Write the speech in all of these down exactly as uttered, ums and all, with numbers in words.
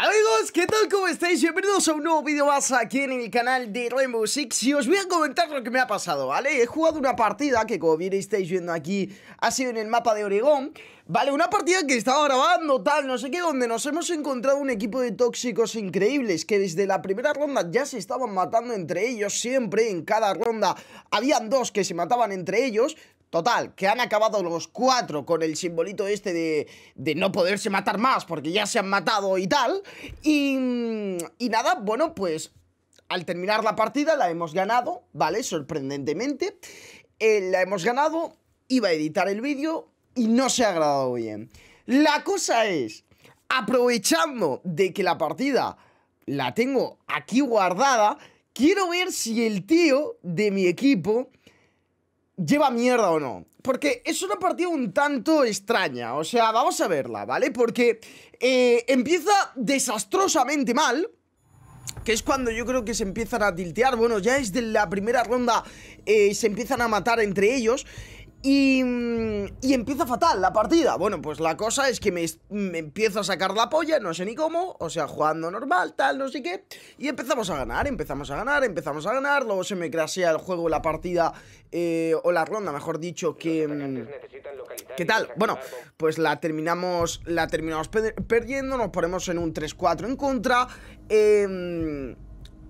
Amigos, ¿qué tal? ¿Cómo estáis? Bienvenidos a un nuevo vídeo más aquí en el canal de Rainbow Six. Y os voy a comentar lo que me ha pasado, ¿vale? He jugado una partida que, como bien estáis viendo aquí, ha sido en el mapa de Oregón, ¿vale? Una partida que estaba grabando, tal, no sé qué, donde nos hemos encontrado un equipo de tóxicos increíbles que desde la primera ronda ya se estaban matando entre ellos. Siempre, en cada ronda, habían dos que se mataban entre ellos. Total, que han acabado los cuatro con el simbolito este de, de no poderse matar más porque ya se han matado y tal. Y, y nada, bueno, pues al terminar la partida la hemos ganado, ¿vale? Sorprendentemente, eh, la hemos ganado, iba a editar el vídeo y no se ha grabado bien. La cosa es, aprovechando de que la partida la tengo aquí guardada, quiero ver si el tío de mi equipo lleva mierda o no, porque es una partida un tanto extraña. O sea, vamos a verla, ¿vale? Porque eh, empieza desastrosamente mal, que es cuando yo creo que se empiezan a tiltear. Bueno, ya desde la primera ronda eh, se empiezan a matar entre ellos y, y empieza fatal la partida. Bueno, pues la cosa es que me, me empiezo a sacar la polla, no sé ni cómo. O sea, jugando normal, tal, no sé qué. Y empezamos a ganar, empezamos a ganar, empezamos a ganar. Luego se me crashea el juego, la partida, eh, o la ronda, mejor dicho, que... ¿Qué tal? Bueno, pues la terminamos, la terminamos perdiendo. Nos ponemos en un tres cuatro en contra, eh,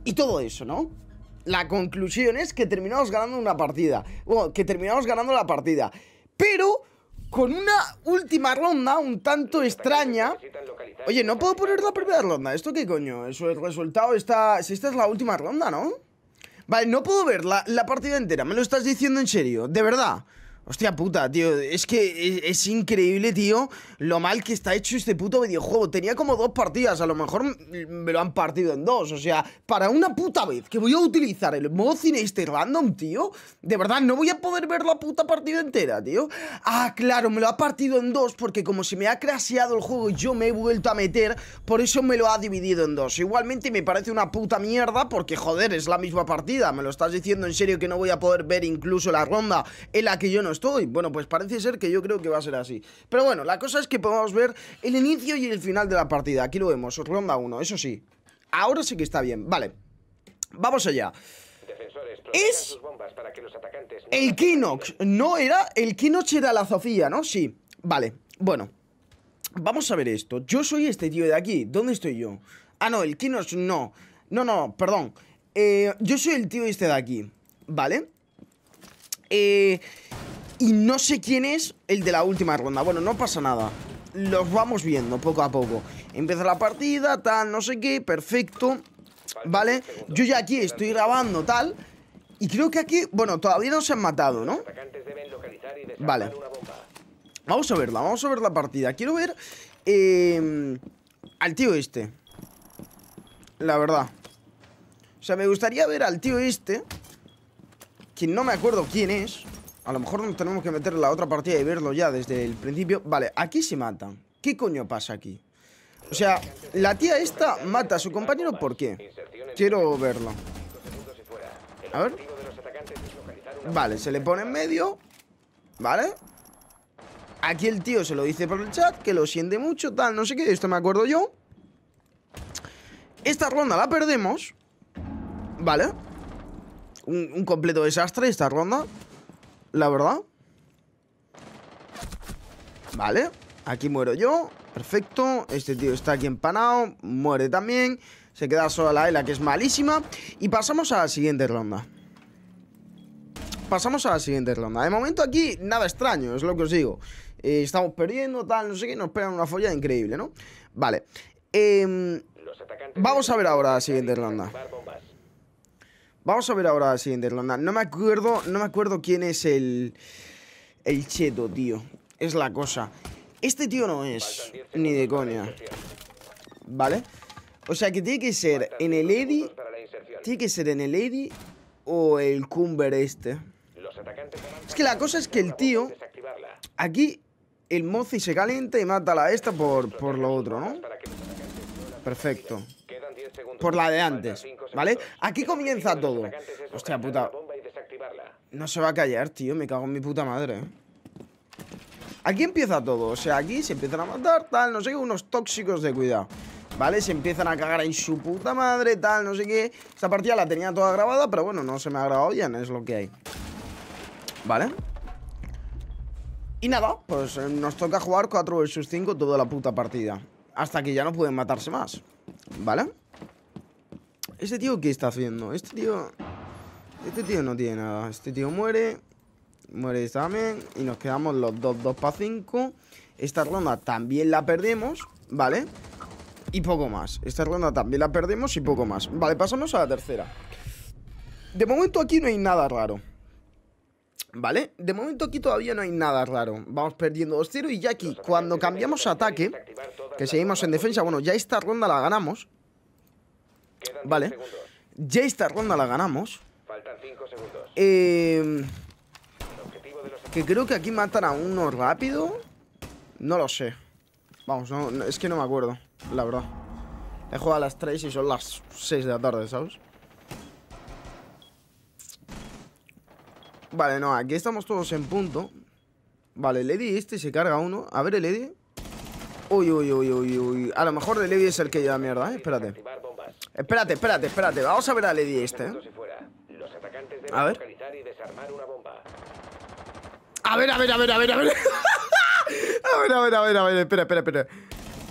y todo eso, ¿no? La conclusión es que terminamos ganando una partida. Bueno, que terminamos ganando la partida. Pero con una última ronda un tanto extraña. Oye, no puedo poner la primera ronda. ¿Esto qué coño? Eso, el resultado está... Si esta es la última ronda, ¿no? Vale, no puedo ver la, la partida entera. ¿Me lo estás diciendo en serio? ¿De verdad? Hostia puta, tío. Es que es, es increíble, tío, lo mal que está hecho este puto videojuego. Tenía como dos partidas. A lo mejor me lo han partido en dos. O sea, para una puta vez que voy a utilizar el mozi en este random, tío, de verdad no voy a poder ver la puta partida entera, tío. Ah, claro, me lo ha partido en dos porque como se me ha crasheado el juego y yo me he vuelto a meter, por eso me lo ha dividido en dos. Igualmente me parece una puta mierda porque, joder, es la misma partida. Me lo estás diciendo en serio que no voy a poder ver incluso la ronda en la que yo no estoy. Estoy. Bueno, pues parece ser que yo creo que va a ser así. Pero bueno, la cosa es que podemos ver el inicio y el final de la partida. Aquí lo vemos, ronda uno, eso sí. Ahora sí que está bien, vale. Vamos allá. Es el Kinox, no era... El Kinox era la Sofía, ¿no? Sí, vale, bueno. Vamos a ver esto, yo soy este tío de aquí. ¿Dónde estoy yo? Ah, no, el Kinox no. No, no, perdón, eh, yo soy el tío este de aquí, ¿vale? Eh... Y no sé quién es el de la última ronda. Bueno, no pasa nada. Los vamos viendo poco a poco. Empieza la partida, tal, no sé qué. Perfecto, ¿vale? Yo ya aquí estoy grabando, tal. Y creo que aquí, bueno, todavía no se han matado, ¿no? Vale. Vamos a verla, vamos a ver la partida. Quiero ver eh, al tío este, la verdad. O sea, me gustaría ver al tío este, que no me acuerdo quién es. A lo mejor nos tenemos que meter la otra partida y verlo ya desde el principio. Vale, aquí se matan. ¿Qué coño pasa aquí? O sea, la tía esta mata a su compañero, ¿por qué? Quiero verlo. A ver. Vale, se le pone en medio. Vale. Aquí el tío se lo dice por el chat, que lo siente mucho, tal, no sé qué. Esto me acuerdo yo. Esta ronda la perdemos. Vale. Un, un completo desastre esta ronda, la verdad. Vale, aquí muero yo. Perfecto, este tío está aquí empanado. Muere también. Se queda sola la Ela, que es malísima. Y pasamos a la siguiente ronda. Pasamos a la siguiente ronda. De momento aquí nada extraño, es lo que os digo. eh, Estamos perdiendo, tal, no sé qué. Nos pegan una follada increíble, ¿no? Vale, eh, vamos a ver ahora la siguiente ronda. Vamos a ver ahora la siguiente ronda. No me acuerdo, no me acuerdo quién es el... El cheto, tío. Es la cosa. Este tío no es ni de coña, ¿vale? O sea que tiene que ser en el Eddy. Tiene que ser en el Eddy o el Cumber este. Es que la cosa es que el tío... Aquí el mozi se calienta y mata a la esta por, por lo otro, ¿no? Perfecto. Por la de antes, ¿vale? Aquí comienza todo. Hostia puta. No se va a callar, tío. Me cago en mi puta madre. Aquí empieza todo. O sea, aquí se empiezan a matar, tal, no sé qué. Unos tóxicos de cuidado. ¿vale? Se empiezan a cagar en su puta madre, tal, no sé qué. Esta partida la tenía toda grabada, pero bueno, no se me ha grabado bien, es lo que hay. ¿Vale? Y nada, pues nos toca jugar cuatro versus cinco toda la puta partida. Hasta que ya no pueden matarse más, ¿vale? ¿Este tío qué está haciendo? Este tío... Este tío no tiene nada. Este tío muere. Muere este también. Y nos quedamos los dos, dos para cinco. Esta ronda también la perdemos, ¿vale? Y poco más. Esta ronda también la perdemos y poco más. Vale, pasamos a la tercera. De momento aquí no hay nada raro, ¿vale? De momento aquí todavía no hay nada raro. Vamos perdiendo dos cero y ya aquí, cuando cambiamos ataque, que seguimos en defensa, bueno, ya esta ronda la ganamos, ¿vale? Ya esta ronda la ganamos. Eh... Que creo que aquí matan a uno rápido. No lo sé. Vamos, no, no, es que no me acuerdo, la verdad. He jugado a las tres y son las seis de la tarde, ¿sabes? Vale, no, aquí estamos todos en punto. Vale, Ledi este se carga uno. A ver, el Eddy. Uy, uy, uy, uy, uy. A lo mejor el Eddy es el que lleva mierda, ¿eh? Espérate. Espérate, espérate, espérate. Vamos a ver a Ledi este, ¿eh? A ver. A ver, a ver, a ver, a ver, a ver. A ver, a ver, a ver, a ver. Espera, espera, espera.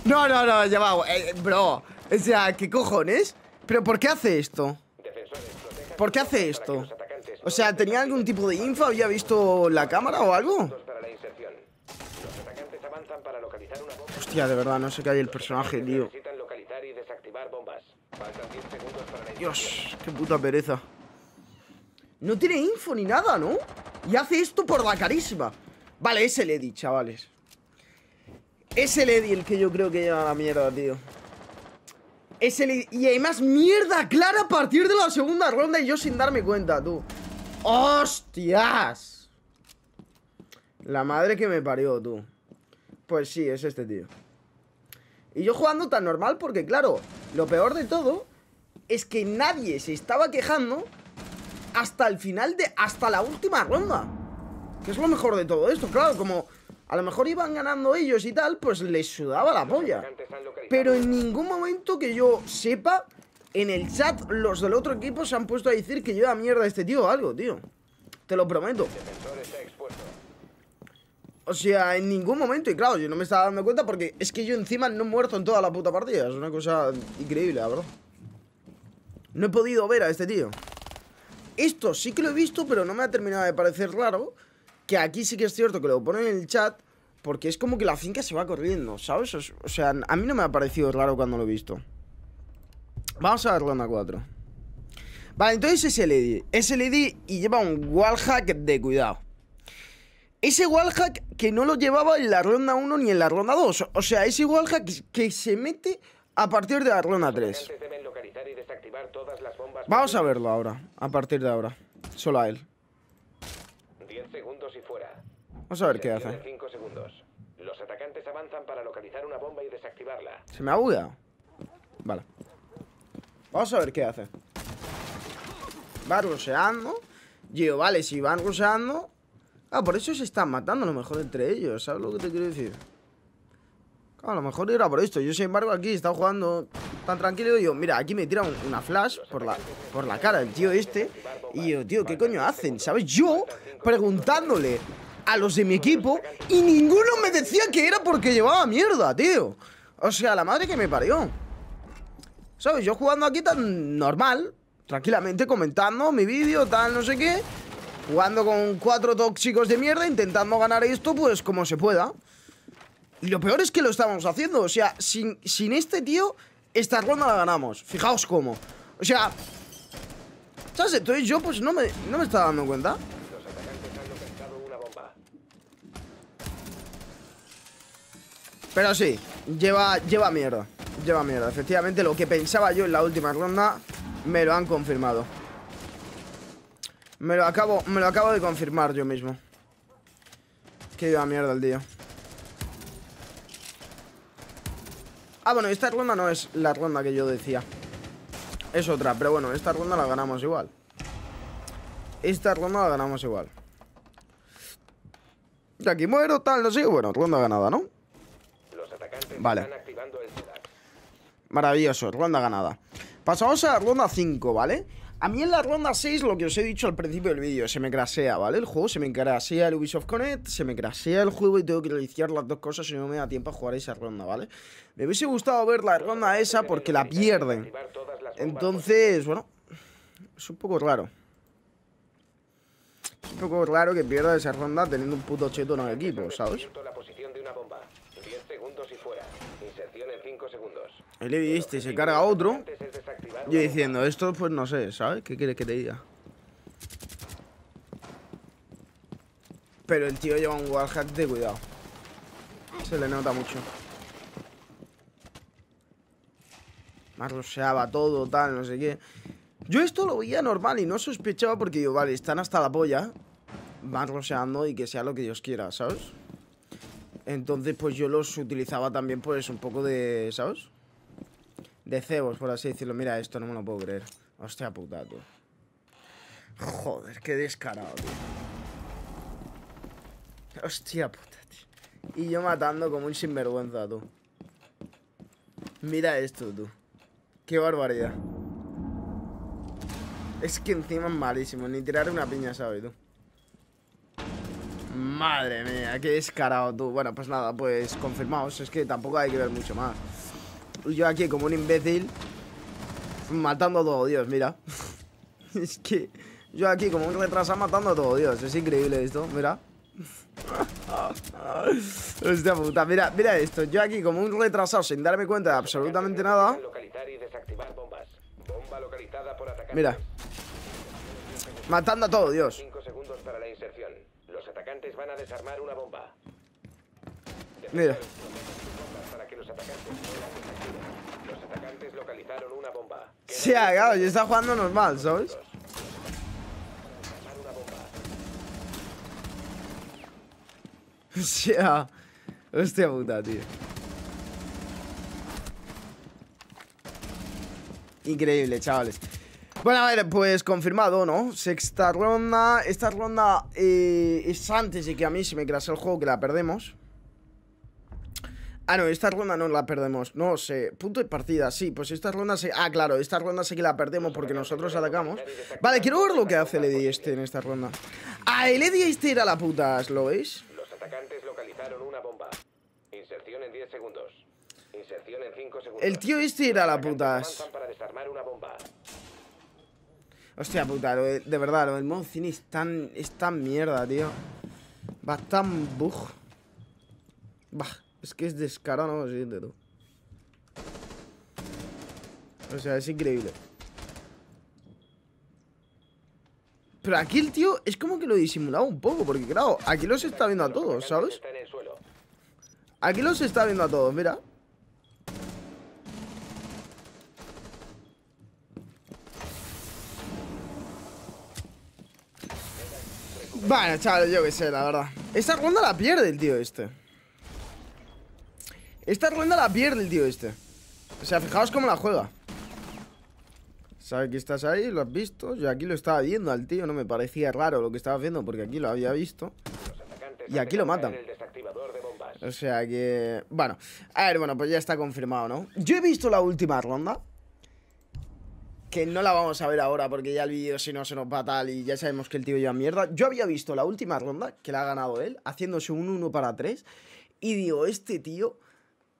No, no, no, ya va, eh, bro. O sea, ¿qué cojones? ¿Pero por qué hace esto? ¿Por qué hace esto? O sea, ¿tenía algún tipo de info? ¿Había visto la cámara o algo? Hostia, de verdad, no sé qué hay el personaje, tío. Dios, qué puta pereza. No tiene info ni nada, ¿no? Y hace esto por la carisma. Vale, es el Eddy, chavales. Es el Eddy el que yo creo que lleva la mierda, tío. Es el Eddy. Y además mierda clara a partir de la segunda ronda y yo sin darme cuenta, tú. ¡Hostias! La madre que me parió, tú. Pues sí, es este tío. Y yo jugando tan normal porque, claro, lo peor de todo es que nadie se estaba quejando hasta el final de... hasta la última ronda. Que es lo mejor de todo esto, claro, como... a lo mejor iban ganando ellos y tal, pues les sudaba la polla. Pero en ningún momento que yo sepa, en el chat los del otro equipo se han puesto a decir que lleva mierda este tío o algo, tío. Te lo prometo. O sea, en ningún momento. Y claro, yo no me estaba dando cuenta porque es que yo encima no he muerto en toda la puta partida. Es una cosa increíble, la verdad. No he podido ver a este tío. Esto sí que lo he visto, pero no me ha terminado de parecer raro. Que aquí sí que es cierto que lo ponen en el chat, porque es como que la finca se va corriendo, ¿sabes? O sea, a mí no me ha parecido raro cuando lo he visto. Vamos a ver ronda cuatro. Vale, entonces es el Eddy. Es el Eddy y lleva un wallhack de cuidado. Ese wallhack que no lo llevaba en la ronda uno ni en la ronda dos. O sea, ese wallhack que se mete a partir de la ronda tres. Vamos a verlo ahora, a partir de ahora. Solo a él. diez segundos y fuera. Vamos a ver qué hace. cinco segundos. Los atacantes avanzan para localizar una bomba y desactivarla. Se me ha bugueado. Vale. Vamos a ver qué hace. Va ruseando. Yo, vale, si van ruseando. Ah, por eso se están matando a lo mejor entre ellos. ¿Sabes lo que te quiero decir? A lo mejor era por esto. Yo, sin embargo, aquí estaba jugando tan tranquilo. Y yo, mira, aquí me tira un, una flash por la, por la cara el tío este. Y yo, tío, ¿qué coño hacen? ¿Sabes? Yo preguntándole a los de mi equipo y ninguno me decía que era porque llevaba mierda, tío. O sea, la madre que me parió. ¿Sabes? Yo jugando aquí tan normal, tranquilamente comentando mi vídeo, tal, no sé qué. Jugando con cuatro tóxicos de mierda, intentando ganar esto, pues, como se pueda. Y lo peor es que lo estábamos haciendo. O sea, sin, sin este tío, esta ronda la ganamos. Fijaos cómo. O sea, ¿sabes? Entonces yo pues no me, no me estaba dando cuenta. Los atacantes han localizado una bomba. Pero sí, lleva, lleva mierda. Lleva mierda. Efectivamente, lo que pensaba yo en la última ronda me lo han confirmado. Me lo acabo, me lo acabo de confirmar yo mismo. Que lleva mierda el tío. Ah, bueno, esta ronda no es la ronda que yo decía. Es otra, pero bueno, esta ronda la ganamos igual. Esta ronda la ganamos igual. De aquí muero, tal, no sé. Bueno, ronda ganada, ¿no? Los atacantes vale. Están activando el... Maravilloso, ronda ganada. Pasamos a la ronda cinco, ¿vale? A mí en la ronda seis, lo que os he dicho al principio del vídeo, se me crasea, ¿vale? El juego se me crasea el Ubisoft Connect, se me crasea el juego y tengo que reiniciar las dos cosas si no me da tiempo a jugar esa ronda, ¿vale? Me hubiese gustado ver la ronda esa porque la pierden. Entonces, bueno, es un poco raro. Es un poco raro que pierda esa ronda teniendo un puto cheto en el equipo, ¿sabes? El Eddy este se carga otro. Yo diciendo esto, pues no sé, ¿sabes? ¿Qué quieres que te diga? Pero el tío lleva un wallhack de cuidado. Se le nota mucho. Más roseaba todo, tal, no sé qué. Yo esto lo veía normal y no sospechaba porque digo, vale, están hasta la polla. Van roseando y que sea lo que Dios quiera, ¿sabes? Entonces, pues yo los utilizaba también, pues, un poco de, ¿sabes? De cebos, por así decirlo. Mira esto, no me lo puedo creer. Hostia puta, tú. Joder, qué descarado, tío. Hostia puta, tío. Y yo matando como un sinvergüenza, tú. Mira esto, tú. Qué barbaridad. Es que encima es malísimo. Ni tirar una piña, ¿sabes, tú? Madre mía, qué descarado tú. Bueno, pues nada, pues confirmaos. Es que tampoco hay que ver mucho más. Yo aquí como un imbécil matando a todo Dios, mira. Es que yo aquí como un retrasado matando a todo Dios. Es increíble esto, mira. Hostia puta, mira, mira esto. Yo aquí como un retrasado sin darme cuenta de absolutamente nada. Mira. Matando a todo Dios. Atacantes van a desarmar una bomba. Mira. Los atacantes localizaron una bomba. Sí, claro, yo estaba jugando normal, ¿sabes? O sea, hostia puta, tío. Increíble, chavales. Bueno, a ver, pues confirmado, ¿no? Sexta ronda. Esta ronda eh, es antes de que a mí se me crasee el juego, que la perdemos. Ah, no, esta ronda no la perdemos. No sé, punto de partida, sí. Pues esta ronda sí. Ah, claro, esta ronda sí que la perdemos porque nosotros atacamos. Vale, quiero ver lo que hace el Eddy este en esta ronda. Ah, el Eddy este era la puta, ¿lo veis? Los atacantes localizaron una bomba. Inserción en diez segundos. Inserción en cinco segundos. El tío este era la puta. Para desarmar una bomba. Hostia puta, lo de, de verdad, lo del mozi es tan, es tan mierda, tío. Va tan bug. Bah, es que es descarado, ¿no? Sí, tú. O sea, es increíble. Pero aquí el tío es como que lo disimulaba un poco, porque claro, aquí los está viendo a todos, ¿sabes? Aquí los está viendo a todos, mira. Bueno, chavales, yo qué sé, la verdad. Esta ronda la pierde el tío este. Esta ronda la pierde el tío este. O sea, fijaos cómo la juega. Sabes que estás ahí, lo has visto. Yo aquí lo estaba viendo al tío, no me parecía raro lo que estaba haciendo porque aquí lo había visto. Y aquí lo matan. O sea que... Bueno, a ver, bueno, pues ya está confirmado, ¿no? Yo he visto la última ronda, que no la vamos a ver ahora porque ya el vídeo si no se nos va tal y ya sabemos que el tío lleva mierda. Yo había visto la última ronda que la ha ganado él, haciéndose un uno para tres. Y digo, este tío...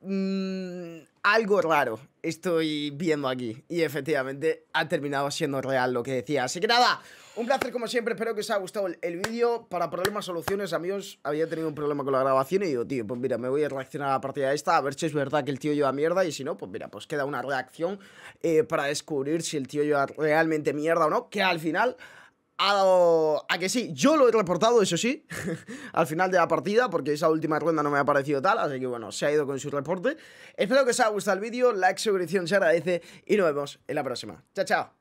Mmm, algo raro estoy viendo aquí. Y efectivamente ha terminado siendo real lo que decía. Así que nada, un placer como siempre. Espero que os haya gustado el, el vídeo. Para problemas, soluciones, amigos. Había tenido un problema con la grabación y digo, tío, pues mira, me voy a reaccionar a la partida esta, a ver si es verdad que el tío lleva mierda. Y si no, pues mira, pues queda una reacción eh, para descubrir si el tío lleva realmente mierda o no. Que al final... Ha dado a que sí, yo lo he reportado, eso sí, al final de la partida, porque esa última ronda no me ha parecido tal, así que bueno, se ha ido con su reporte. Espero que os haya gustado el vídeo, like, suscripción se agradece y nos vemos en la próxima. Chao, chao.